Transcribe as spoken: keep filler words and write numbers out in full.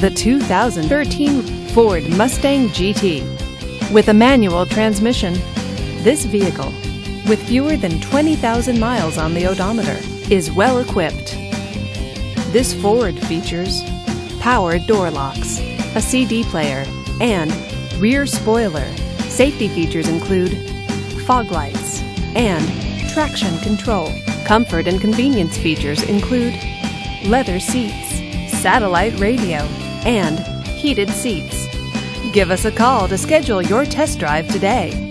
the two thousand thirteen Ford Mustang G T. With a manual transmission, this vehicle, with fewer than twenty thousand miles on the odometer, is well equipped. This Ford features power door locks, a C D player, and rear spoiler. Safety features include fog lights and traction control. Comfort and convenience features include leather seats, satellite radio, and heated seats. Give us a call to schedule your test drive today.